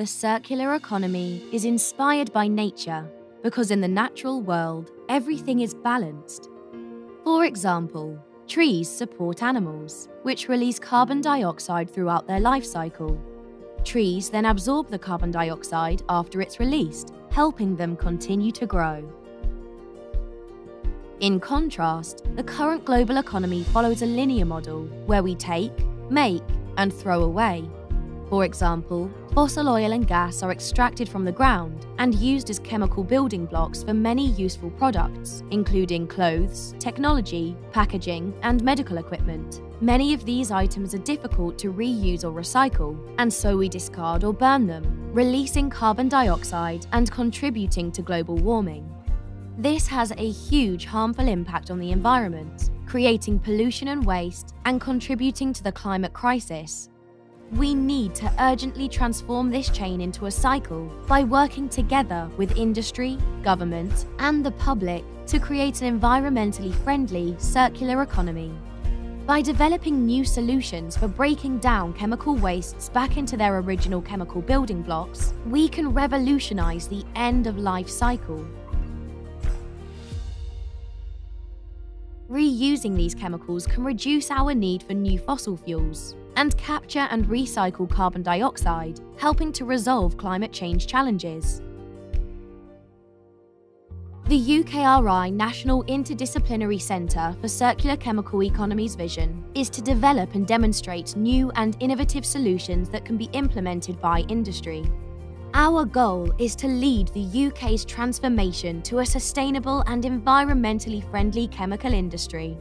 The circular economy is inspired by nature because in the natural world, everything is balanced. For example, trees support animals, which release carbon dioxide throughout their life cycle. Trees then absorb the carbon dioxide after it's released, helping them continue to grow. In contrast, the current global economy follows a linear model where we take, make, and throw away. For example, fossil oil and gas are extracted from the ground and used as chemical building blocks for many useful products, including clothes, technology, packaging, and medical equipment. Many of these items are difficult to reuse or recycle, and so we discard or burn them, releasing carbon dioxide and contributing to global warming. This has a huge harmful impact on the environment, creating pollution and waste, and contributing to the climate crisis. We need to urgently transform this chain into a cycle by working together with industry, government, and the public to create an environmentally friendly circular economy. By developing new solutions for breaking down chemical wastes back into their original chemical building blocks, we can revolutionize the end-of-life cycle. Reusing these chemicals can reduce our need for new fossil fuels and capture and recycle carbon dioxide, helping to resolve climate change challenges. The UKRI National Interdisciplinary Centre for Circular Chemical Economy's vision is to develop and demonstrate new and innovative solutions that can be implemented by industry. Our goal is to lead the UK's transformation to a sustainable and environmentally friendly chemical industry.